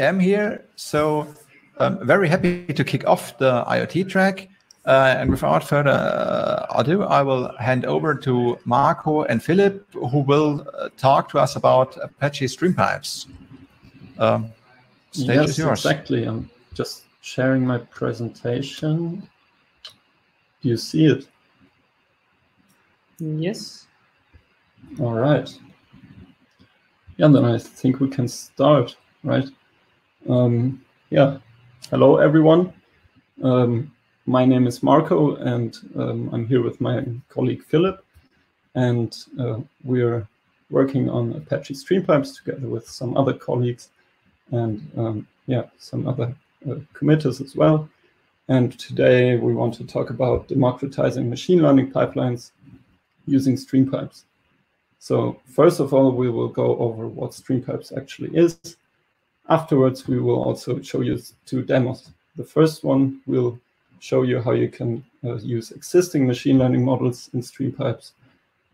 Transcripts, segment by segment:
am here. So I'm very happy to kick off the IoT track. And without further ado, I will hand over to Marco and Philipp, who will talk to us about Apache StreamPipes. Stage is yours. Exactly. I'm just sharing my presentation. Do you see it? Yes. All right. Yeah, then I think we can start, right? Yeah. Hello, everyone. My name is Marco, and I'm here with my colleague Philipp, and we're working on Apache StreamPipes together with some other colleagues and yeah, some other committers as well. And today we want to talk about democratizing machine learning pipelines using StreamPipes. So first of all, we will go over what StreamPipes actually is. Afterwards, we will also show you two demos. The first one will show you how you can use existing machine learning models in StreamPipes.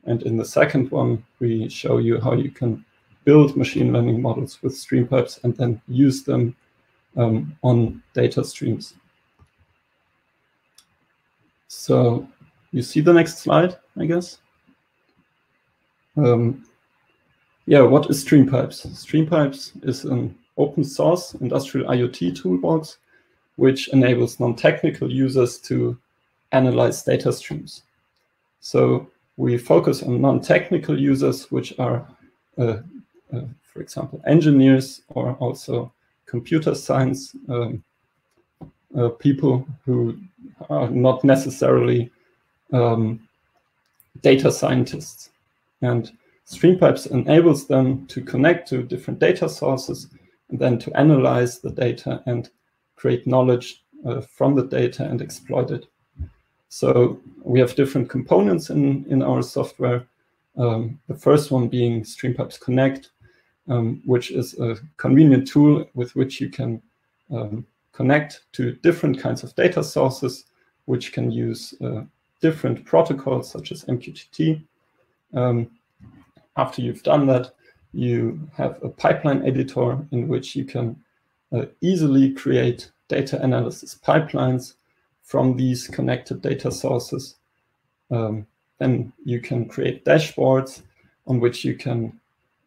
And in the second one, we show you how you can build machine learning models with StreamPipes and then use them on data streams. So you see the next slide, I guess? Yeah, what is StreamPipes? StreamPipes is an open source industrial IoT toolbox which enables non-technical users to analyze data streams. So we focus on non-technical users, which are, for example, engineers or also computer science people who are not necessarily data scientists. And StreamPipes enables them to connect to different data sources and then to analyze the data and create knowledge from the data and exploit it. So we have different components in our software. The first one being StreamPipes Connect, which is a convenient tool with which you can connect to different kinds of data sources, which can use different protocols such as MQTT. After you've done that, you have a pipeline editor in which you can easily create data analysis pipelines from these connected data sources. Then you can create dashboards on which you can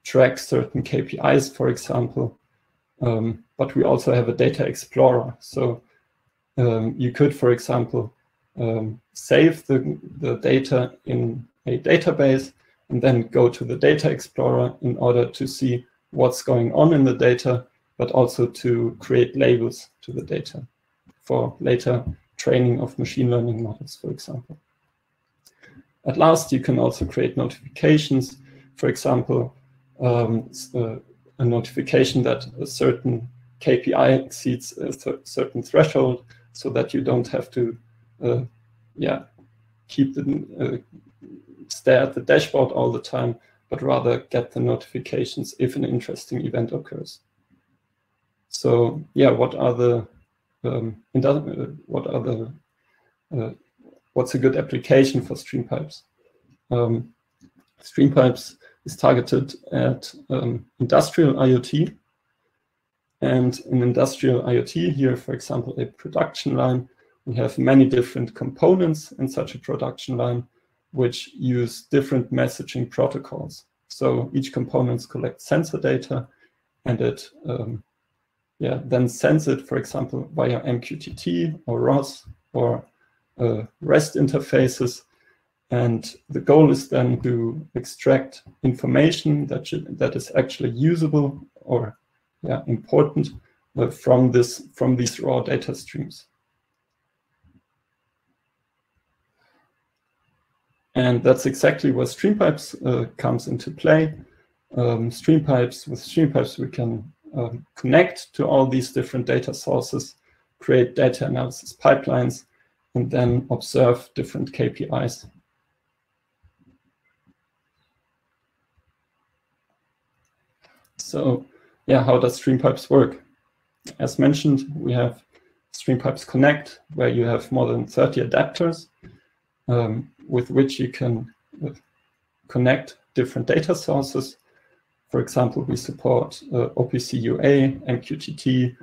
track certain KPIs, for example. But we also have a data explorer. So you could, for example, save the data in a database and then go to the data explorer in order to see what's going on in the data, but also to create labels to the data for later training of machine learning models, for example. At last, you can also create notifications, for example, a notification that a certain KPI exceeds a certain threshold, so that you don't have to stare at the dashboard all the time, but rather get the notifications if an interesting event occurs. So yeah, what's a good application for StreamPipes? StreamPipes is targeted at industrial IoT, and in industrial IoT here, for example, a production line. We have many different components in such a production line, which use different messaging protocols. So each component collects sensor data, and it then sends it, for example, via MQTT or ROS or REST interfaces. And the goal is then to extract information that is actually usable or important from these raw data streams. And that's exactly where StreamPipes comes into play. With StreamPipes, we can connect to all these different data sources, create data analysis pipelines, and then observe different KPIs. So yeah, how does StreamPipes work? As mentioned, we have StreamPipes Connect, where you have more than 30 adapters with which you can connect different data sources. For example, we support OPC UA, MQTT,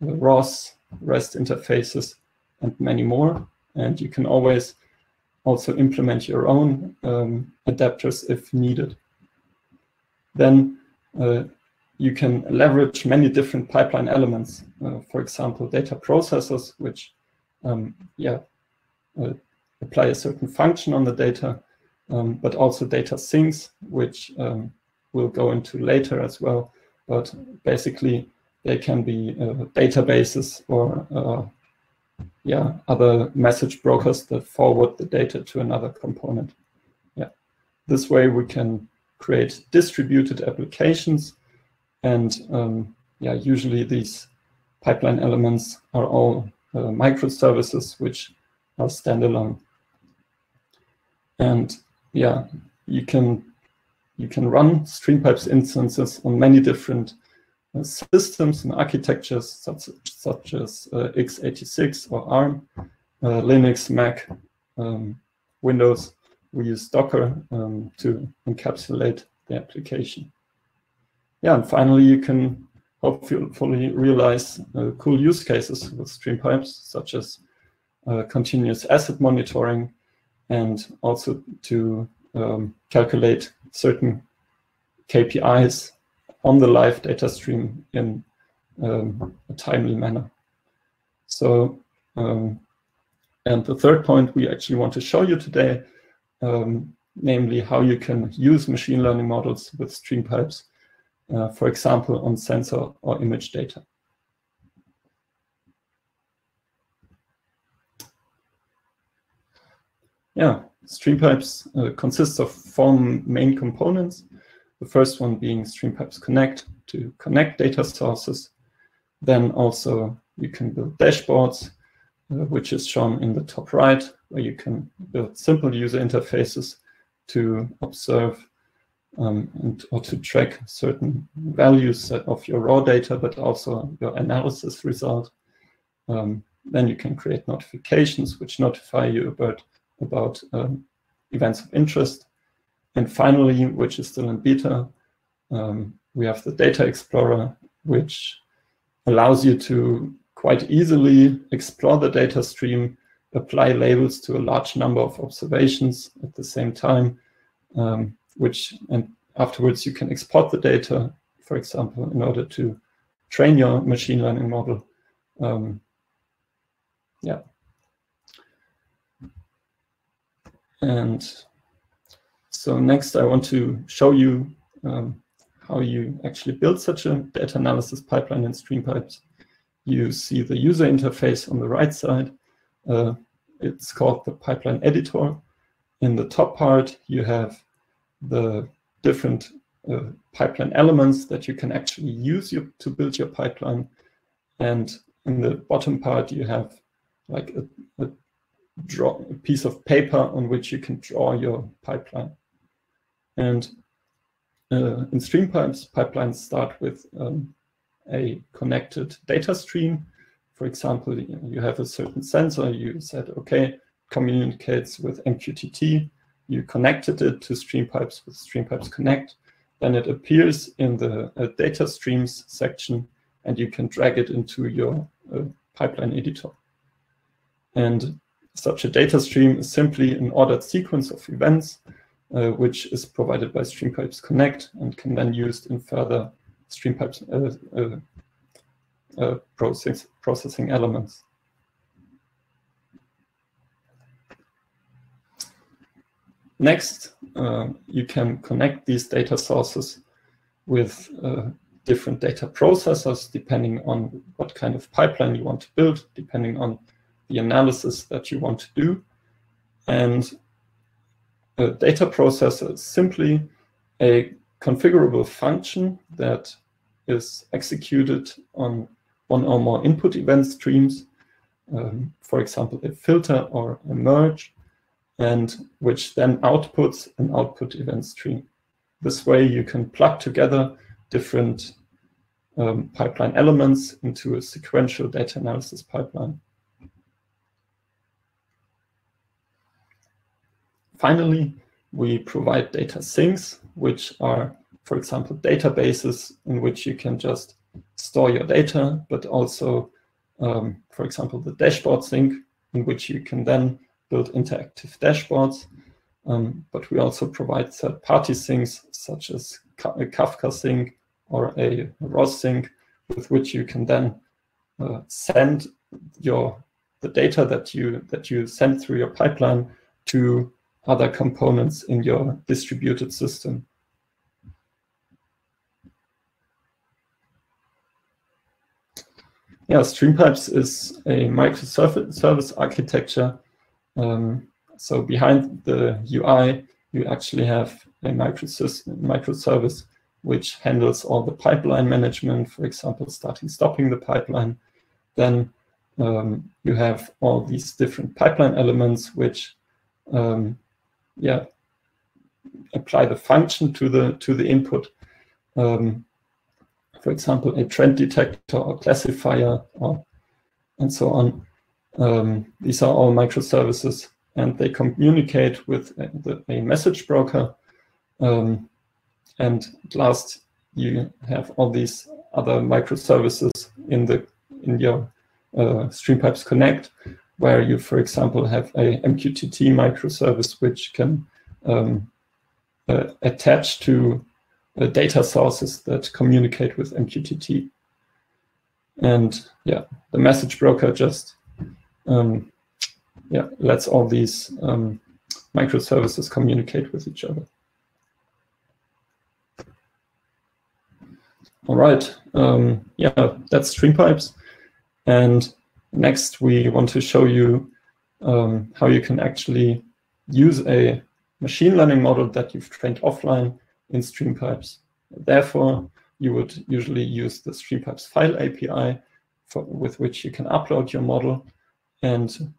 ROS, REST interfaces, and many more. And you can always also implement your own adapters if needed. Then you can leverage many different pipeline elements. For example, data processors, which apply a certain function on the data, but also data sinks, which we'll go into later as well. But basically, they can be databases or other message brokers that forward the data to another component. Yeah, this way we can create distributed applications, and usually these pipeline elements are all microservices which are standalone. And you can run StreamPipes instances on many different systems and architectures such as x86 or ARM, Linux, Mac, Windows. We use Docker to encapsulate the application. Yeah, and finally, you can hopefully realize cool use cases with StreamPipes, such as continuous asset monitoring, and also to calculate certain KPIs on the live data stream in a timely manner. So, and the third point we actually want to show you today, namely how you can use machine learning models with StreamPipes, for example, on sensor or image data. Yeah, StreamPipes consists of four main components. The first one being StreamPipes Connect to connect data sources. Then also you can build dashboards, which is shown in the top right, where you can build simple user interfaces to observe or to track certain values of your raw data, but also your analysis result. Then you can create notifications, which notify you about events of interest. And finally, which is still in beta, we have the Data Explorer, which allows you to quite easily explore the data stream, apply labels to a large number of observations at the same time, and afterwards you can export the data, for example, in order to train your machine learning model. And so next, I want to show you how you actually build such a data analysis pipeline in StreamPipes. You see the user interface on the right side. It's called the pipeline editor. In the top part, you have the different pipeline elements that you can actually use to build your pipeline. And in the bottom part, you have like a piece of paper on which you can draw your pipeline. And in StreamPipes, pipelines start with a connected data stream. For example, you have a certain sensor. You said, OK, communicates with MQTT. You connected it to StreamPipes with StreamPipes Connect. Then it appears in the data streams section, and you can drag it into your pipeline editor. And such a data stream is simply an ordered sequence of events, which is provided by StreamPipes Connect and can then be used in further StreamPipes processing elements. Next, you can connect these data sources with different data processors, depending on what kind of pipeline you want to build, depending on the analysis that you want to do. And a data processor is simply a configurable function that is executed on one or more input event streams, for example, a filter or a merge, and which then outputs an output event stream. This way you can plug together different pipeline elements into a sequential data analysis pipeline. Finally, we provide data sinks, which are for example, databases in which you can just store your data, but also, for example, the dashboard sync in which you can then build interactive dashboards. But we also provide third-party syncs such as a Kafka sync or a ROS sync, with which you can then send the data that you send through your pipeline to other components in your distributed system. Yeah, StreamPipes is a microservice architecture. So behind the UI, you actually have a microservice which handles all the pipeline management, for example, stopping the pipeline. Then you have all these different pipeline elements which apply the function to the input. For example, a trend detector or classifier, and so on. These are all microservices, and they communicate with a message broker. And last, you have all these other microservices in your StreamPipes Connect, where you, for example, have a MQTT microservice which can attach to data sources that communicate with MQTT. And yeah, the message broker just lets all these microservices communicate with each other. All right, that's StreamPipes. And next, we want to show you how you can actually use a machine learning model that you've trained offline in StreamPipes. Therefore, you would usually use the StreamPipes file API with which you can upload your model. And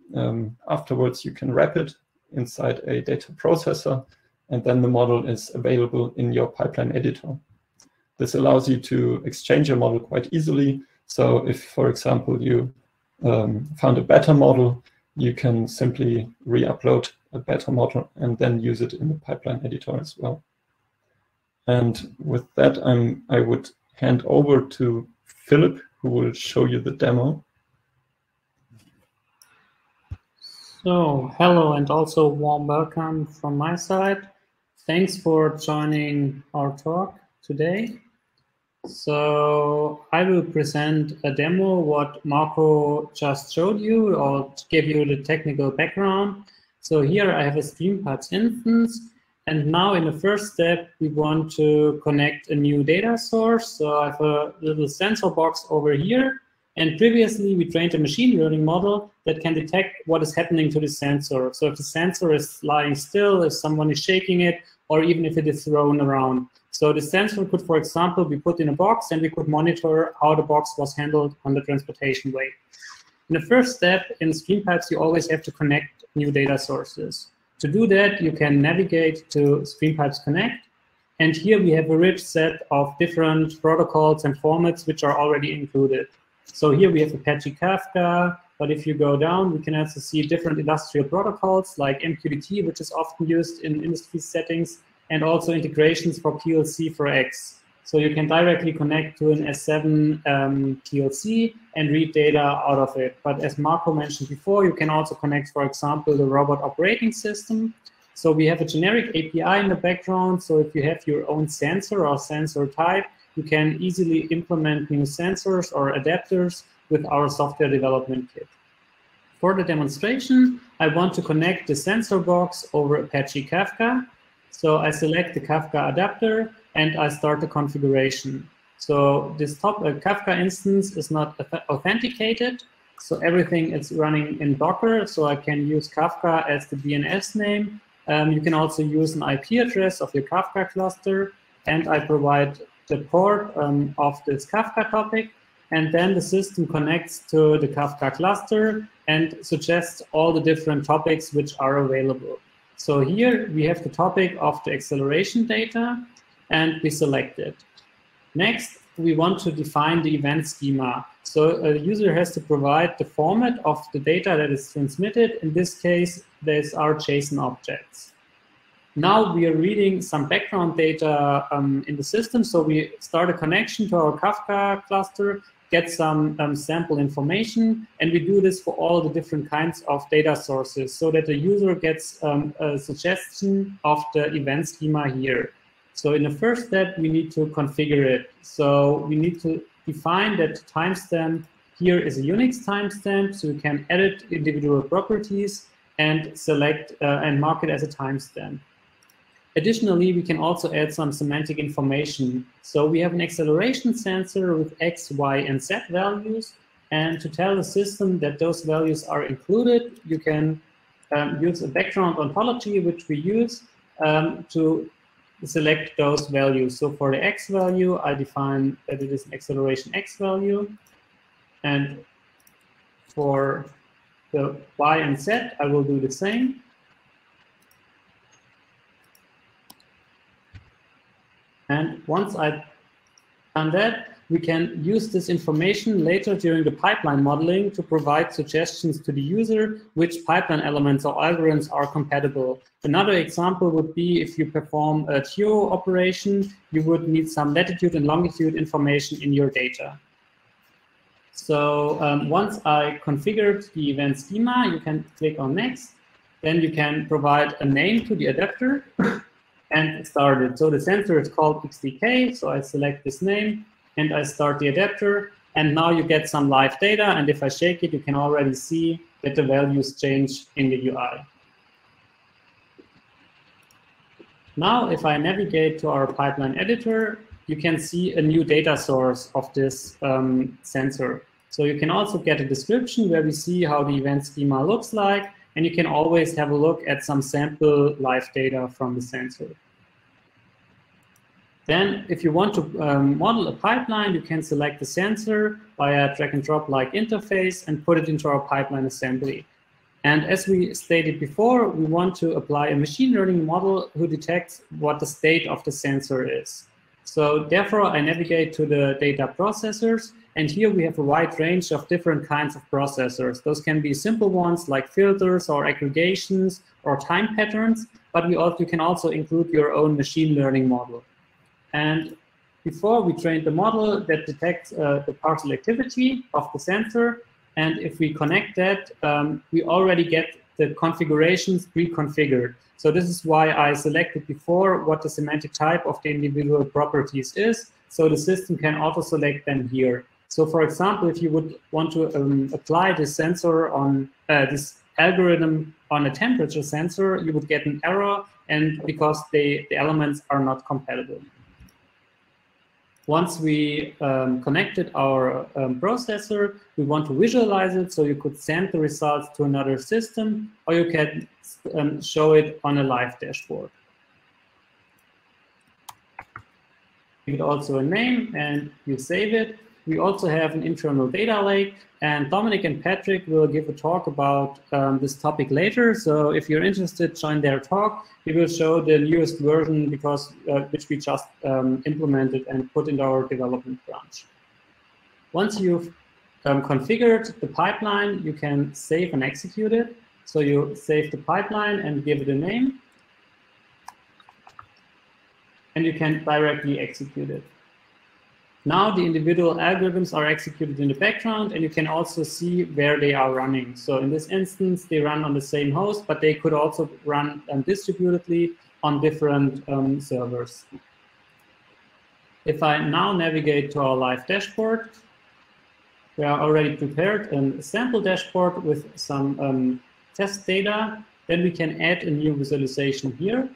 afterwards, you can wrap it inside a data processor. And then the model is available in your pipeline editor. This allows you to exchange your model quite easily. So if, for example, you found a better model, you can simply re-upload a better model and then use it in the pipeline editor as well. And with that, I would hand over to Philipp, who will show you the demo. So hello, and also warm welcome from my side. Thanks for joining our talk today. So I will present a demo, what Marco just showed you, or give you the technical background. So here I have a StreamPipes instance. And now in the first step, we want to connect a new data source. So I have a little sensor box over here. And previously, we trained a machine learning model that can detect what is happening to the sensor. So if the sensor is lying still, if someone is shaking it, or even if it is thrown around. So the sensor could, for example, be put in a box, and we could monitor how the box was handled on the transportation way. In the first step in StreamPipes, you always have to connect new data sources. To do that, you can navigate to StreamPipes Connect. And here we have a rich set of different protocols and formats which are already included. So here we have Apache Kafka. But if you go down, we can also see different industrial protocols like MQTT, which is often used in industry settings, and also integrations for PLC for X. So you can directly connect to an S7 PLC and read data out of it. But as Marco mentioned before, you can also connect, for example, the robot operating system. So we have a generic API in the background. So if you have your own sensor or sensor type, you can easily implement new sensors or adapters with our software development kit. For the demonstration, I want to connect the sensor box over Apache Kafka. So I select the Kafka adapter and I start the configuration. So this top Kafka instance is not authenticated. So everything is running in Docker. So I can use Kafka as the DNS name. You can also use an IP address of your Kafka cluster. And I provide the port of this Kafka topic. And then the system connects to the Kafka cluster and suggests all the different topics which are available. So here we have the topic of the acceleration data, and we select it. Next, we want to define the event schema. So a user has to provide the format of the data that is transmitted. In this case, these are JSON objects. Now we are reading some background data in the system. So we start a connection to our Kafka cluster, get some sample information, and we do this for all the different kinds of data sources so that the user gets a suggestion of the event schema here. So in the first step, we need to configure it. So we need to define that timestamp here is a Unix timestamp, so you can edit individual properties and select and mark it as a timestamp. Additionally, we can also add some semantic information. So we have an acceleration sensor with X, Y, and Z values. And to tell the system that those values are included, you can use a background ontology, which we use to select those values. So for the X value, I define that it is an acceleration X value. And for the Y and Z, I will do the same. And once I've done that, we can use this information later during the pipeline modeling to provide suggestions to the user which pipeline elements or algorithms are compatible. Another example would be if you perform a H2O operation, you would need some latitude and longitude information in your data. So once I configured the event schema, you can click on Next. Then you can provide a name to the adapter and start it. So the sensor is called XDK. So I select this name and I start the adapter. And now you get some live data. And if I shake it, you can already see that the values change in the UI. Now, if I navigate to our pipeline editor, you can see a new data source of this sensor. So you can also get a description where we see how the event schema looks like, and you can always have a look at some sample live data from the sensor. Then if you want to model a pipeline, you can select the sensor via drag and drop like interface and put it into our pipeline assembly. And as we stated before, we want to apply a machine learning model who detects what the state of the sensor is. So therefore, I navigate to the data processors. And here we have a wide range of different kinds of processors. Those can be simple ones like filters or aggregations or time patterns. But you can also include your own machine learning model. And before we trained the model that detects the partial activity of the sensor. And if we connect that, we already get the configurations pre-configured. So this is why I selected before what the semantic type of the individual properties is, so the system can auto-select them here. So for example, if you would want to apply this sensor on this algorithm on a temperature sensor, you would get an error, and because the elements are not compatible. Once we connected our processor, we want to visualize it, so you could send the results to another system, or you can show it on a live dashboard. Give it also a name, and you save it. We also have an internal data lake, and Dominic and Patrick will give a talk about this topic later. So if you're interested, join their talk. We will show the newest version because which we just implemented and put in our development branch. Once you've configured the pipeline, you can save and execute it. So you save the pipeline and give it a name, and you can directly execute it. Now the individual algorithms are executed in the background, and you can also see where they are running. So in this instance, they run on the same host, but they could also run distributedly on different servers. If I now navigate to our live dashboard, we are already prepared a sample dashboard with some test data. Then we can add a new visualization here.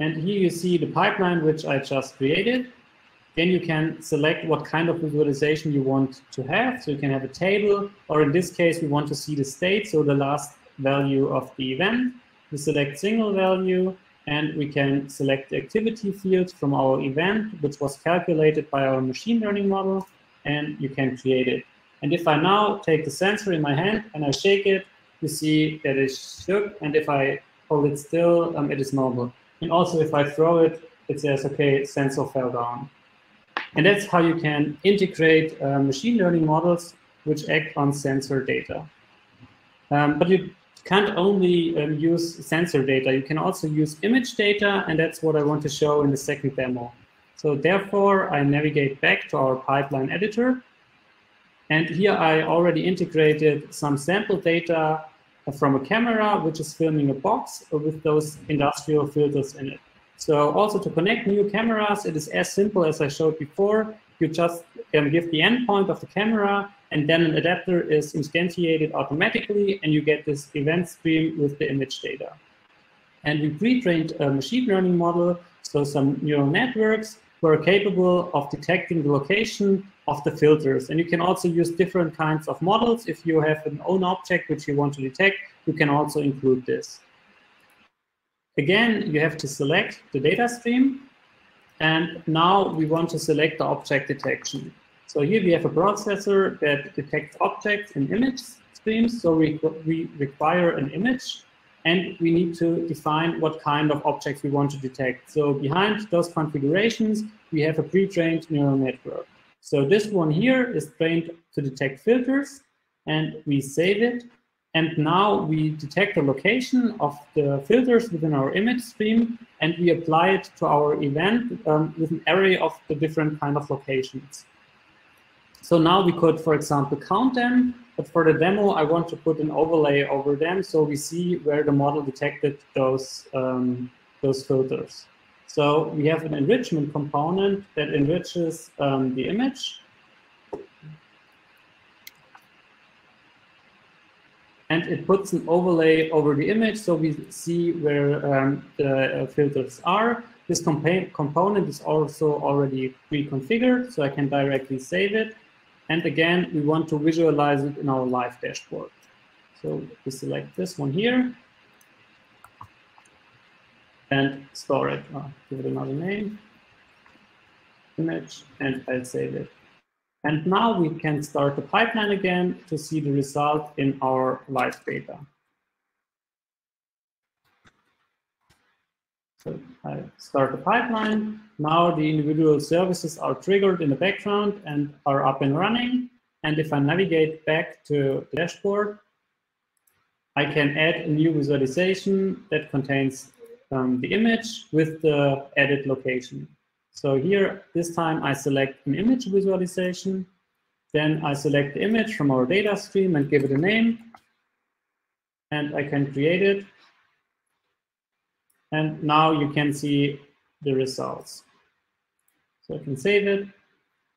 And here you see the pipeline, which I just created. Then you can select what kind of visualization you want to have. So you can have a table, or in this case, we want to see the state, so the last value of the event. We select single value, and we can select the activity field from our event, which was calculated by our machine learning model, and you can create it. And if I now take the sensor in my hand and I shake it, you see that it shook, and if I hold it still, it is normal. And also, if I throw it, it says, OK, sensor fell down. And that's how you can integrate machine learning models which act on sensor data. But you can't only use sensor data. You can also use image data, and that's what I want to show in the second demo. So therefore, I navigate back to our pipeline editor. And here I already integrated some sample data from a camera, which is filming a box with those industrial filters in it. So also to connect new cameras, it is as simple as I showed before. You just give the endpoint of the camera, and then an adapter is instantiated automatically, and you get this event stream with the image data. And we pre-trained a machine learning model, so some neural networks were capable of detecting the location of the filters. And you can also use different kinds of models. If you have an own object which you want to detect, you can also include this. Again, you have to select the data stream. And now we want to select the object detection. So here we have a processor that detects objects in image streams. So we require an image, and we need to define what kind of objects we want to detect. So behind those configurations, we have a pre-trained neural network. So this one here is trained to detect filters, and we save it. And now we detect the location of the filters within our image stream, and we apply it to our event with an array of the different kind of locations. So now we could, for example, count them, but for the demo, I want to put an overlay over them so we see where the model detected those filters. So we have an enrichment component that enriches the image. And it puts an overlay over the image so we see where the filters are. This component is also already pre-configured, so I can directly save it. And again, we want to visualize it in our live dashboard. So we select this one here and store it. I'll give it another name, image, and I'll save it. And now we can start the pipeline again to see the result in our live data. So I start the pipeline. Now the individual services are triggered in the background and are up and running. And if I navigate back to the dashboard, I can add a new visualization that contains the image with the added location. So here, this time I select an image visualization. Then I select the image from our data stream and give it a name. And I can create it. And now you can see the results. So I can save it.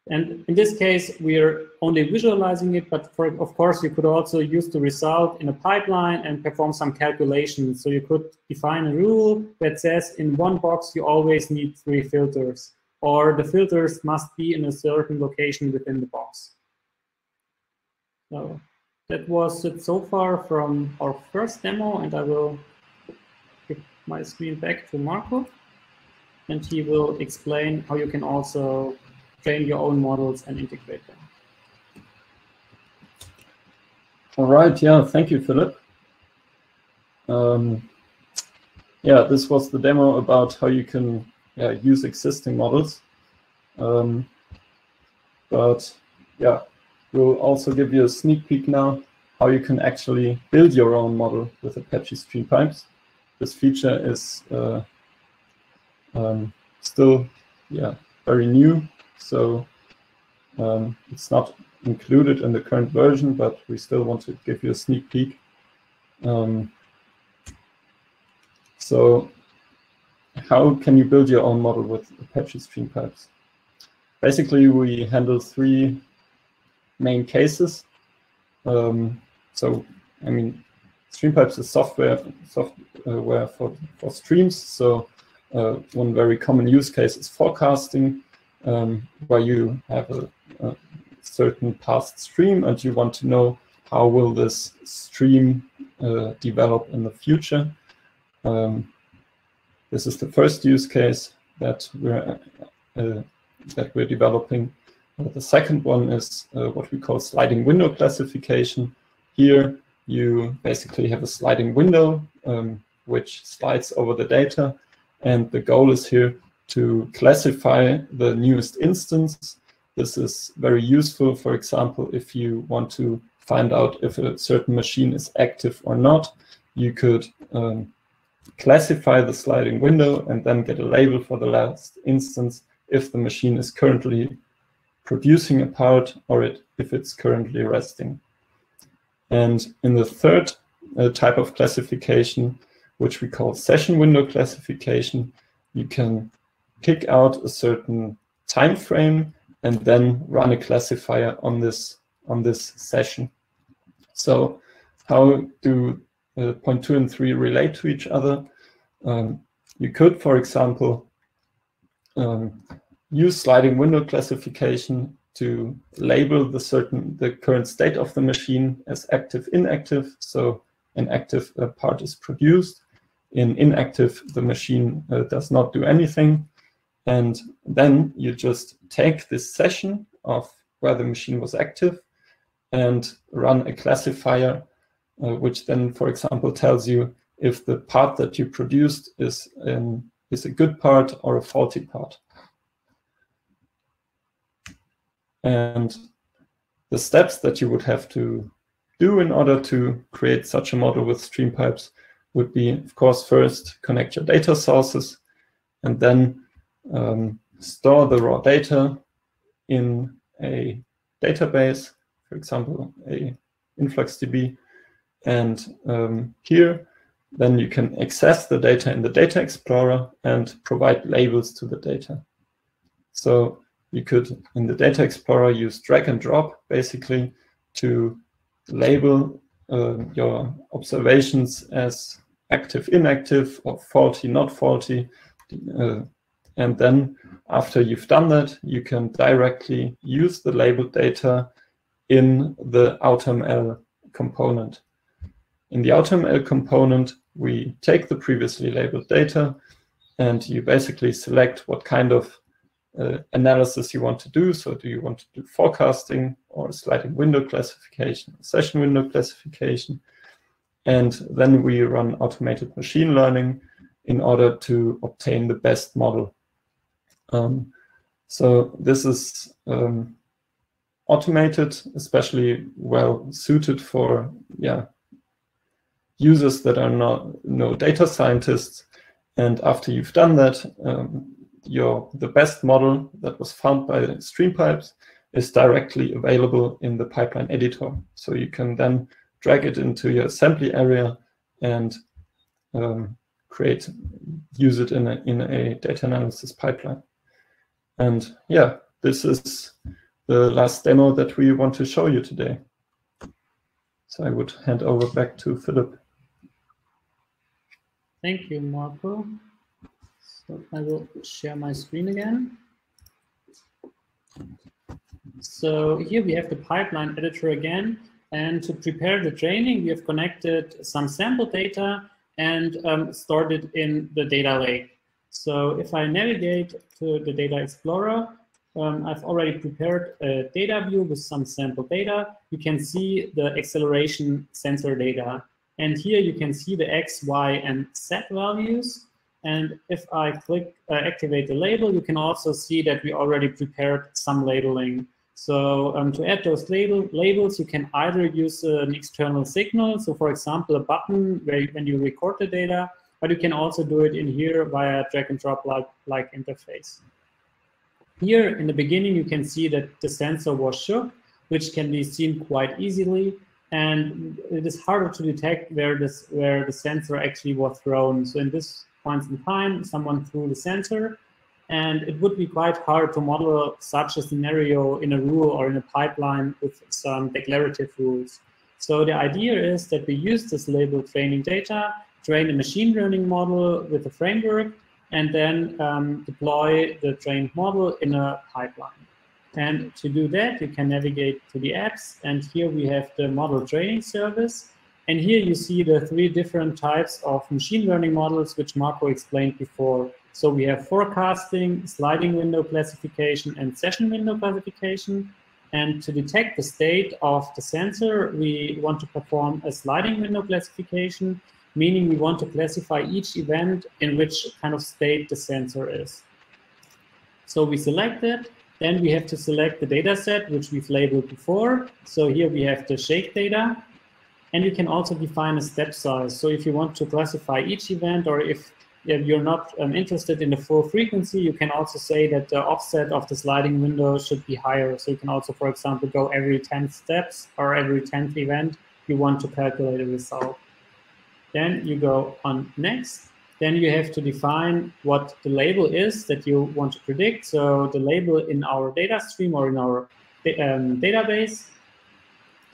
And in this case, we are only visualizing it. But of course, you could also use the result in a pipeline and perform some calculations. So you could define a rule that says in one box, you always need 3 filters, or the filters must be in a certain location within the box. So that was it so far from our first demo. And I will give my screen back to Marco. And he will explain how you can also train your own models and integrate them. All right, yeah, thank you, Philipp. Yeah, this was the demo about how you can use existing models. But yeah, we'll also give you a sneak peek now how you can actually build your own model with Apache StreamPipes. This feature is still very new. So it's not included in the current version, but we still want to give you a sneak peek. So how can you build your own model with Apache StreamPipes? Basically, we handle 3 main cases. So I mean, StreamPipes is software for streams. So one very common use case is forecasting. Where you have a certain past stream and you want to know how will this stream develop in the future. This is the first use case that we're developing. The second one is what we call sliding window classification. Here you basically have a sliding window which slides over the data, and the goal is here to classify the newest instance. This is very useful, for example, if you want to find out if a certain machine is active or not. you could classify the sliding window and then get a label for the last instance if the machine is currently producing a part or if it's currently resting. And in the third type of classification, which we call session window classification, you can pick out a certain time frame and then run a classifier on this session. So how do point 2 and 3 relate to each other? You could, for example, use sliding window classification to label the current state of the machine as active, inactive. So an active part is produced. In inactive, the machine does not do anything. And then you just take this session of where the machine was active and run a classifier, which then, for example, tells you if the part that you produced is a good part or a faulty part. And the steps that you would have to do in order to create such a model with StreamPipes would be, of course, first connect your data sources and then store the raw data in a database, for example, a InfluxDB. And here, then you can access the data in the Data Explorer and provide labels to the data. So you could, in the Data Explorer, use drag and drop, basically, to label your observations as active, inactive, or faulty, not faulty. And then, after you've done that, you can directly use the labeled data in the AutoML component. In the AutoML component, we take the previously labeled data, and you basically select what kind of analysis you want to do. So do you want to do forecasting or sliding window classification, session window classification? And then we run automated machine learning in order to obtain the best model. So this is automated, especially well suited for users that are no data scientists. And after you've done that, the best model that was found by StreamPipes is directly available in the pipeline editor. So you can then drag it into your assembly area and use it in a data analysis pipeline. And yeah, this is the last demo that we want to show you today. So I would hand over back to Philipp. Thank you, Marco. So I will share my screen again. So here we have the pipeline editor again. And to prepare the training, we have connected some sample data and stored it in the data lake. So if I navigate to the Data Explorer, I've already prepared a data view with some sample data. You can see the acceleration sensor data. And here you can see the X, Y, and Z values. And if I click activate the label, you can also see that we already prepared some labeling. So to add those labels, you can either use an external signal, so for example, a button when you record the data, but you can also do it in here via drag and drop like interface. Here in the beginning, you can see that the sensor was shook, which can be seen quite easily. And it is harder to detect where the sensor actually was thrown. So in this point in time, someone threw the sensor. And it would be quite hard to model such a scenario in a rule or in a pipeline with some declarative rules. So the idea is that we use this labeled training data, train a machine learning model with a framework, and then deploy the trained model in a pipeline. And to do that, you can navigate to the apps. And here we have the model training service. And here you see the 3 different types of machine learning models, which Marco explained before. So we have forecasting, sliding window classification, and session window classification. And to detect the state of the sensor, we want to perform a sliding window classification, meaning we want to classify each event in which kind of state the sensor is. So we select it. Then we have to select the data set, which we've labeled before. So here we have the shake data. And you can also define a step size. So if you want to classify each event, or if you're not interested in the full frequency, you can also say that the offset of the sliding window should be higher. So you can also, for example, go every 10 steps or every 10th event you want to calculate a result. Then you go on next. Then you have to define what the label is that you want to predict. So the label in our data stream or in our database.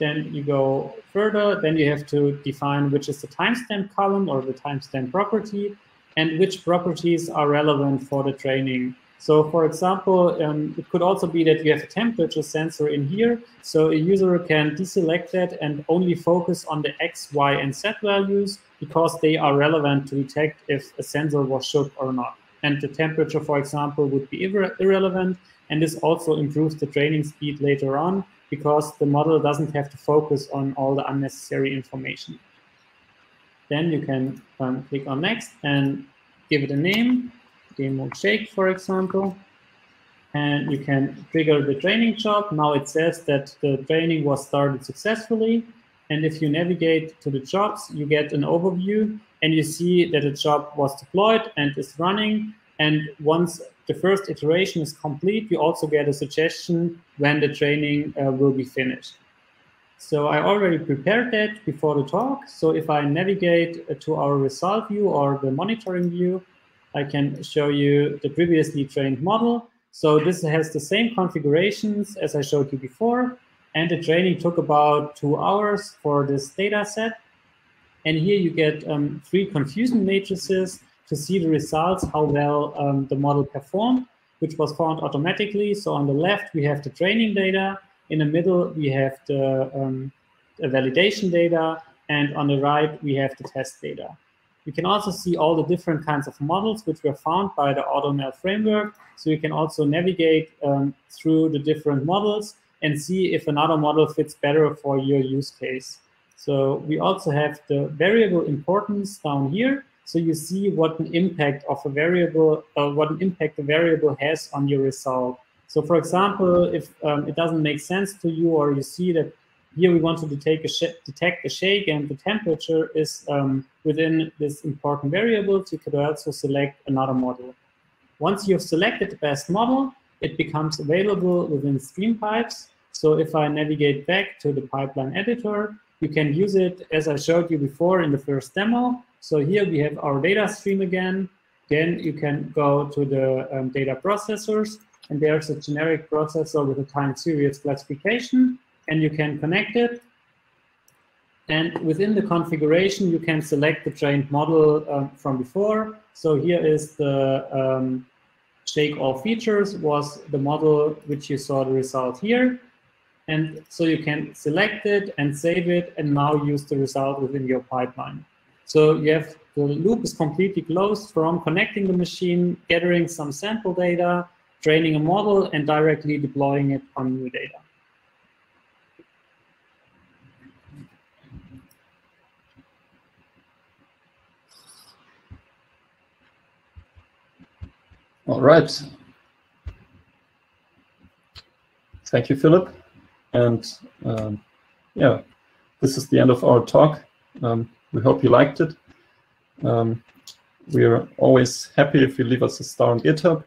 Then you go further. Then you have to define which is the timestamp column or the timestamp property, and which properties are relevant for the training. So for example, it could also be that you have a temperature sensor in here. So a user can deselect that and only focus on the X, Y, and Z values because they are relevant to detect if a sensor was shook or not. And the temperature, for example, would be irrelevant. And this also improves the training speed later on because the model doesn't have to focus on all the unnecessary information. Then you can click on next and give it a name, demo shake, for example. And you can trigger the training job. Now it says that the training was started successfully. And if you navigate to the jobs, you get an overview and you see that a job was deployed and is running. And once the first iteration is complete, you also get a suggestion when the training will be finished. So I already prepared that before the talk. So if I navigate to our result view or the monitoring view, I can show you the previously trained model. So this has the same configurations as I showed you before. And the training took about 2 hours for this data set. And here you get 3 confusion matrices to see the results, how well the model performed, which was found automatically. So on the left, we have the training data. In the middle, we have the validation data, and on the right, we have the test data. You can also see all the different kinds of models which were found by the AutoML framework. So you can also navigate through the different models and see if another model fits better for your use case. So we also have the variable importance down here. So you see what an impact of a variable, the variable has on your result. So for example, if it doesn't make sense to you, or you see that here we want to detect the shake and the temperature is within this important variable, you could also select another model. Once you've selected the best model, it becomes available within StreamPipes. So if I navigate back to the pipeline editor, you can use it as I showed you before in the first demo. So here we have our data stream again. Then you can go to the data processors. And there's a generic processor with a time series classification, and you can connect it. And within the configuration, you can select the trained model from before. So here is the shake all features was the model which you saw the result here. And so you can select it and save it and now use the result within your pipeline. So you have the loop is completely closed from connecting the machine, gathering some sample data, training a model, and directly deploying it on new data. All right. Thank you, Philipp. And yeah, this is the end of our talk. We hope you liked it. We are always happy if you leave us a star on GitHub.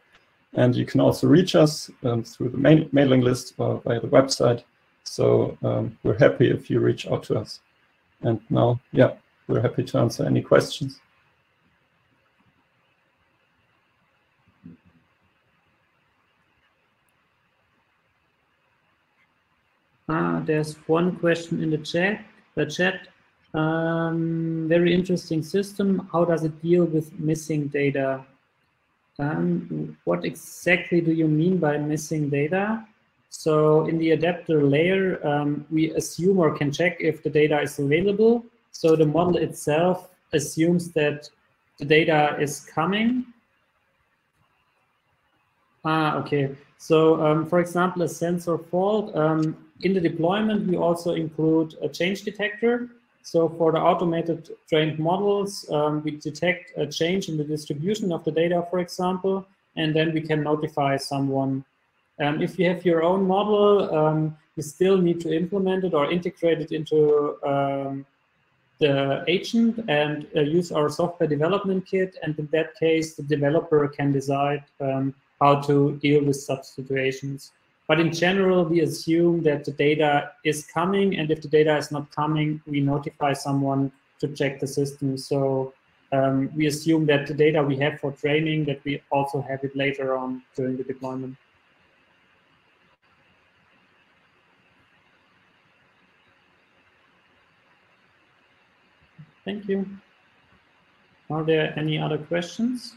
And you can also reach us through the mailing list or via the website. So we're happy if you reach out to us. And now, yeah, we're happy to answer any questions. There's one question in the chat. Very interesting system. How does it deal with missing data? What exactly do you mean by missing data? So in the adapter layer, we assume or can check if the data is available. So the model itself assumes that the data is coming. Okay. So for example, a sensor fault. In the deployment, we also include a change detector. So for the automated trained models, we detect a change in the distribution of the data, for example, and then we can notify someone. If you have your own model, you still need to implement it or integrate it into the agent and use our software development kit. And in that case, the developer can decide how to deal with such situations. But in general, we assume that the data is coming, and if the data is not coming, we notify someone to check the system. So we assume that the data we have for training, that we also have it later on during the deployment. Thank you. Are there any other questions?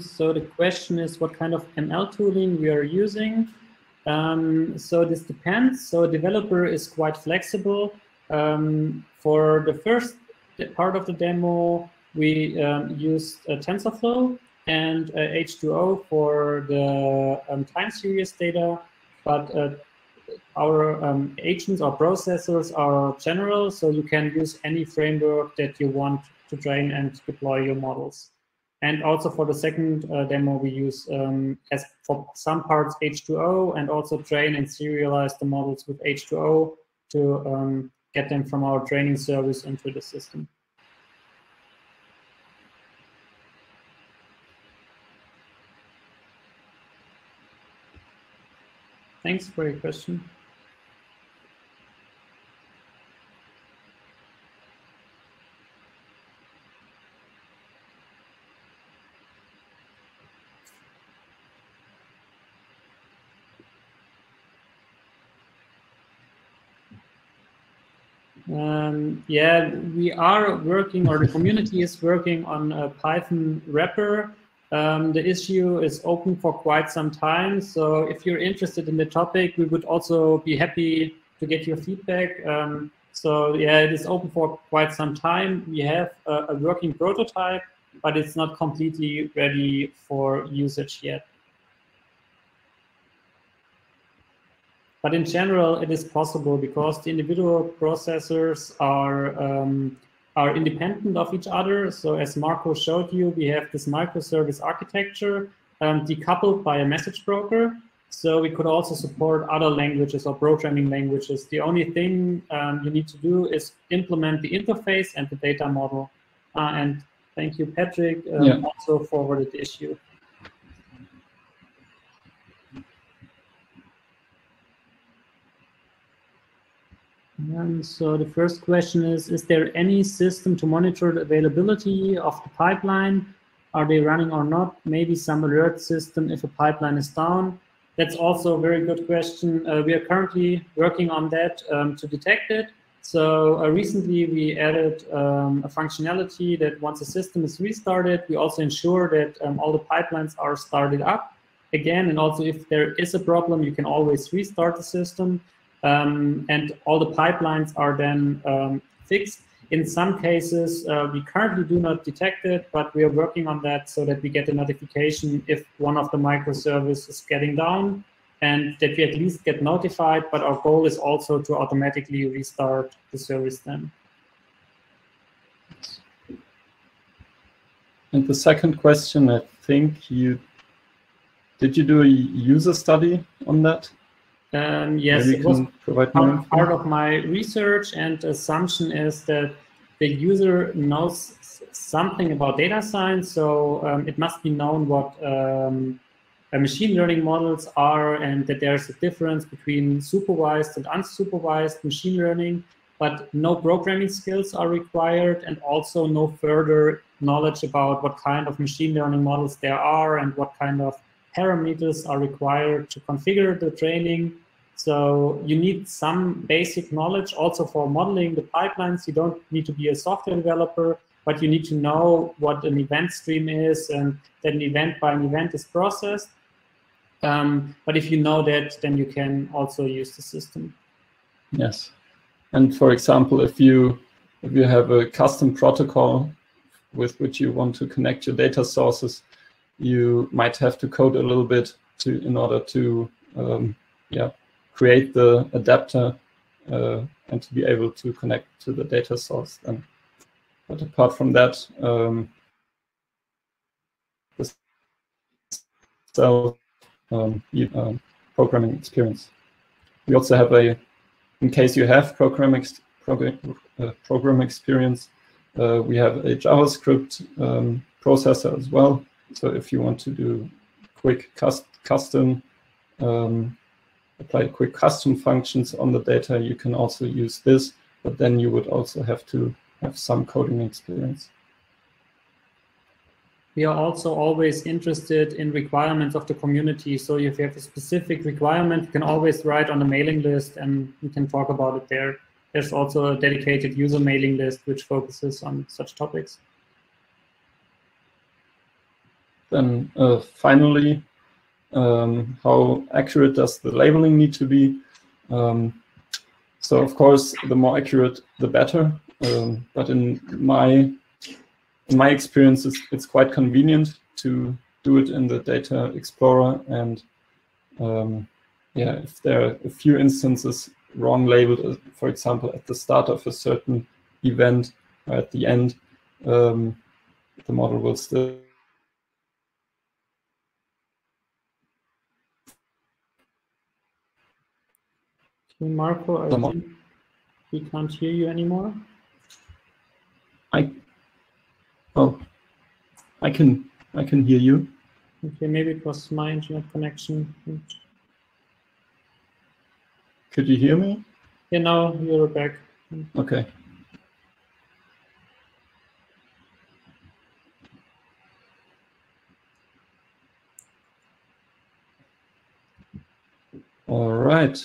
So the question is what kind of ML tooling we are using. So this depends. So a developer is quite flexible. For the first part of the demo, we used TensorFlow and H2O for the time series data. But our agents or processors are general, so you can use any framework that you want to train and deploy your models. And also for the second demo, we use, as for some parts, H2O, and also train and serialize the models with H2O to get them from our training service into the system. Thanks for your question. Yeah, we are working, or the community is working on a Python wrapper. The issue is open for quite some time. So if you're interested in the topic, we would also be happy to get your feedback. So yeah, it is open for quite some time. We have a working prototype, but it's not completely ready for usage yet. But in general, it is possible because the individual processors are independent of each other. So as Marco showed you, we have this microservice architecture decoupled by a message broker. So we could also support other languages or programming languages. The only thing you need to do is implement the interface and the data model. And thank you, Patrick, also forwarded the issue. And so the first question is there any system to monitor the availability of the pipeline? Are they running or not? Maybe some alert system if a pipeline is down. That's also a very good question. We are currently working on that to detect it. So recently we added a functionality that once a system is restarted, we also ensure that all the pipelines are started up again. And also if there is a problem, you can always restart the system. And all the pipelines are then fixed. In some cases, we currently do not detect it, but we are working on that so that we get a notification if one of the microservices is getting down and that we at least get notified. But our goal is also to automatically restart the service then. And the second question, I think did you do a user study on that? Yes, it was part of my research, and the assumption is that the user knows something about data science, so it must be known what machine learning models are and that there's a difference between supervised and unsupervised machine learning, but no programming skills are required and also no further knowledge about what kind of machine learning models there are and what kind of parameters are required to configure the training. So you need some basic knowledge also for modeling the pipelines. You don't need to be a software developer, but you need to know what an event stream is and that an event by an event is processed. But if you know that, then you can also use the system. Yes. And for example, if you have a custom protocol with which you want to connect your data sources, you might have to code a little bit in order to create the adapter and to be able to connect to the data source. But apart from that, the itself programming experience. We also have a, in case you have program experience, we have a JavaScript processor as well. So if you want to do quick custom functions on the data, you can also use this, but then you would also have to have some coding experience. We are also always interested in requirements of the community. So if you have a specific requirement, you can always write on the mailing list and we can talk about it there. There's also a dedicated user mailing list which focuses on such topics. Then finally, how accurate does the labeling need to be? So of course, the more accurate, the better. But in my experience, it's quite convenient to do it in the Data Explorer. And yeah, if there are a few instances wrong labeled, for example, at the start of a certain event or at the end, the model will still Marco, I think we can't hear you anymore. I can hear you. Okay, maybe it was my internet connection. Could you hear me? Yeah, now you're back. Okay. All right.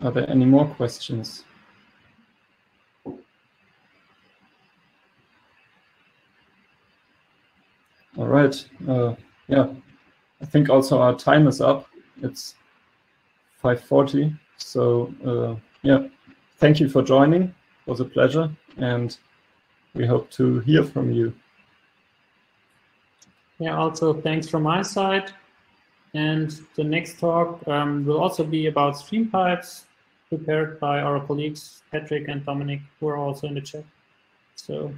Are there any more questions? All right. Yeah, I think also our time is up. It's 5:40. So yeah, thank you for joining. It was a pleasure, and we hope to hear from you. Yeah, also thanks from my side. And the next talk will also be about StreamPipes, prepared by our colleagues Patrick and Dominic, who are also in the chat. So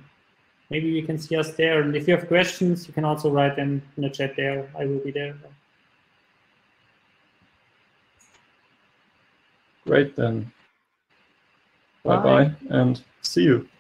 maybe you can see us there. And if you have questions, you can also write them in the chat there. I will be there. Great, then. Bye-bye, and see you.